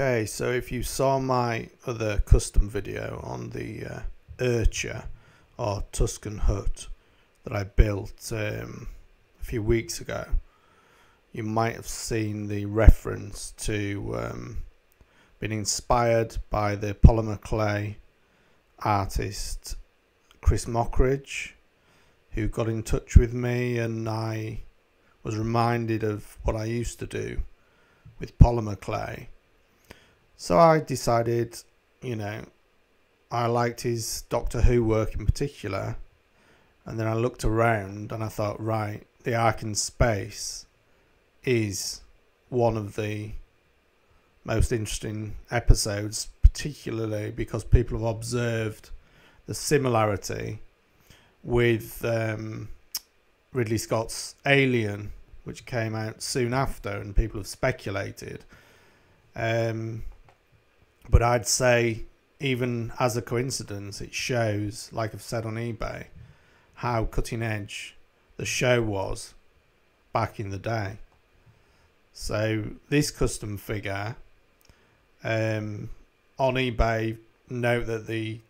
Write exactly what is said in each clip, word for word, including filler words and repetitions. Okay, so if you saw my other custom video on the uh, Urcha or Tuscan hut that I built um, a few weeks ago, you might have seen the reference to um, being inspired by the polymer clay artist Chris Mockridge, who got in touch with me, and I was reminded of what I used to do with polymer clay. So I decided, you know, I liked his Doctor Who work in particular, and then I looked around and I thought, right, the Ark in Space is one of the most interesting episodes, particularly because people have observed the similarity with um, Ridley Scott's Alien, which came out soon after, and people have speculated. Um, But I'd say, even as a coincidence, it shows, like I've said on eBay, how cutting edge the show was back in the day. So this custom figure, um, on eBay, note that the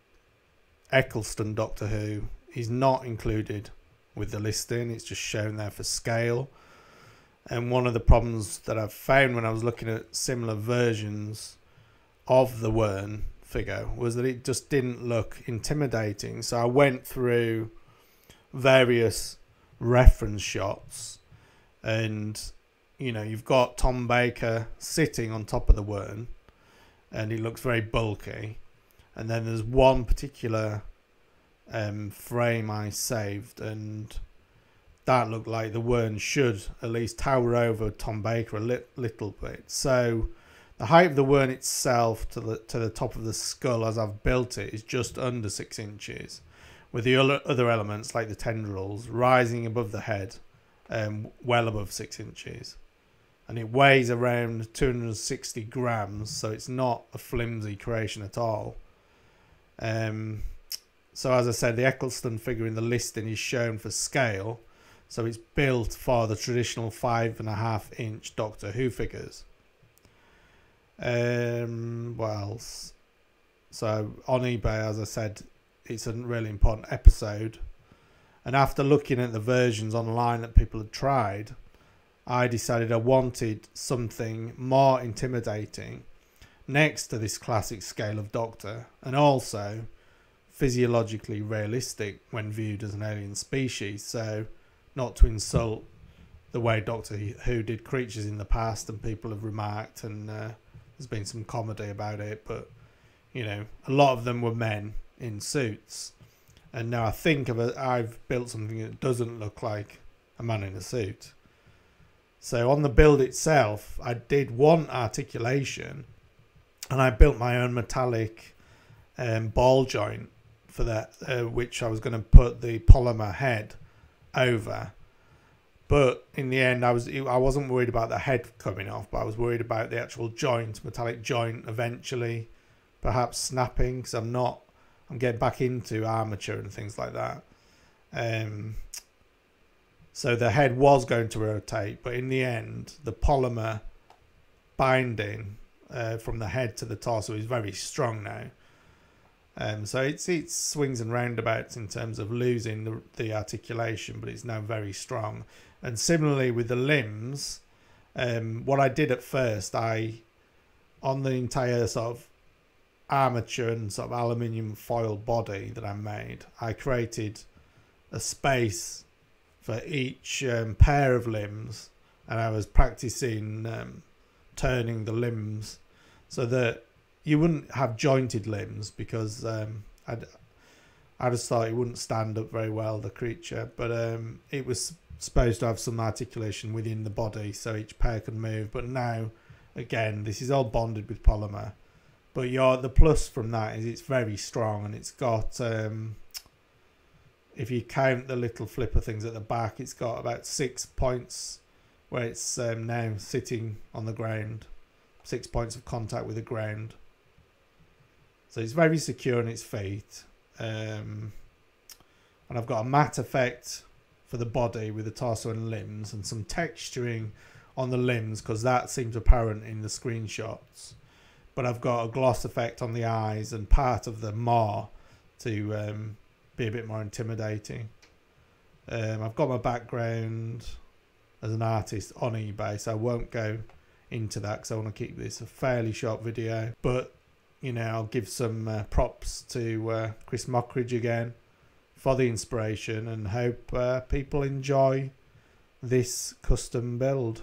Eccleston Doctor Who is not included with the listing. It's just shown there for scale. And one of the problems that I've found when I was looking at similar versions of the Wirrn figure was that it just didn't look intimidating. So I went through various reference shots, and you know, you've got Tom Baker sitting on top of the Wirrn and he looks very bulky, and then there's one particular um, frame I saved, and that looked like the Wirrn should at least tower over Tom Baker a li little bit. So the height of the Wirrn itself to the to the top of the skull as I've built it is just under six inches, with the other elements like the tendrils rising above the head, um, well above six inches, and it weighs around two hundred sixty grams, so it's not a flimsy creation at all. Um, so as I said, the Eccleston figure in the listing is shown for scale, so it's built for the traditional five and a half inch Doctor Who figures. Um what else? So on eBay, as I said, it's a really important episode, and after looking at the versions online that people had tried, I decided I wanted something more intimidating next to this classic scale of Doctor, and also physiologically realistic when viewed as an alien species, so not to insult the way Doctor Who did creatures in the past, and people have remarked, and uh, there's been some comedy about it, but you know, a lot of them were men in suits, and now I think of it, I've built something that doesn't look like a man in a suit. So on the build itself, I did want articulation, and I built my own metallic um, ball joint for that, uh, which I was going to put the polymer head over. But in the end, I was I wasn't worried about the head coming off, but I was worried about the actual joint, metallic joint, eventually perhaps snapping, because I'm not I'm getting back into armature and things like that. Um, so the head was going to rotate, but in the end, the polymer binding uh, from the head to the torso is very strong now. Um, so it's it's swings and roundabouts in terms of losing the, the articulation, but it's now very strong. And similarly with the limbs, um, what I did at first, I on the entire sort of armature and sort of aluminium foil body that I made, I created a space for each um, pair of limbs, and I was practicing um, turning the limbs so that you wouldn't have jointed limbs, because um, I'd, I just thought it wouldn't stand up very well, the creature. But um, it was supposed to have some articulation within the body, so each pair could move. But now, again, this is all bonded with polymer. But you're, the plus from that is it's very strong, and it's got, um, if you count the little flipper things at the back, it's got about six points where it's um, now sitting on the ground, six points of contact with the ground. So it's very secure in its feet. Um, and I've got a matte effect for the body with the torso and limbs, and some texturing on the limbs, because that seems apparent in the screenshots. but I've got a gloss effect on the eyes and part of the maw to um, be a bit more intimidating. Um, I've got my background as an artist on eBay, so I won't go into that because I want to keep this a fairly short video. But, you know, I'll give some uh, props to uh, Chris Mockridge again for the inspiration, and hope uh, people enjoy this custom build.